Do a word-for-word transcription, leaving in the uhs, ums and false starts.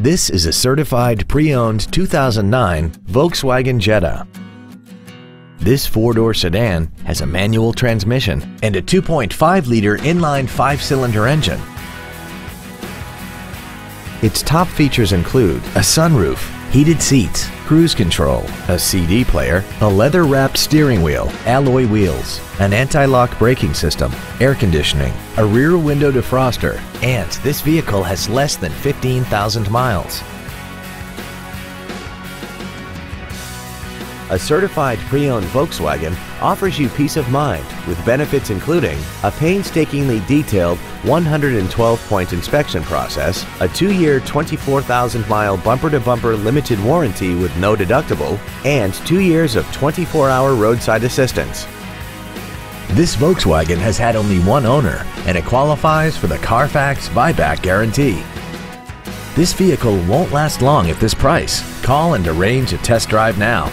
This is a certified pre-owned two thousand nine Volkswagen Jetta. This four-door sedan has a manual transmission and a two point five liter inline five-cylinder engine. Its top features include a sunroof, heated seats, cruise control, a C D player, a leather-wrapped steering wheel, alloy wheels, an anti-lock braking system, air conditioning, a rear window defroster, and this vehicle has less than fifteen thousand miles. A certified pre-owned Volkswagen offers you peace of mind with benefits including a painstakingly detailed one hundred twelve point inspection process, a two year twenty-four thousand mile bumper-to-bumper limited warranty with no deductible, and two years of twenty-four hour roadside assistance. This Volkswagen has had only one owner and it qualifies for the Carfax buyback guarantee. This vehicle won't last long at this price. Call and arrange a test drive now.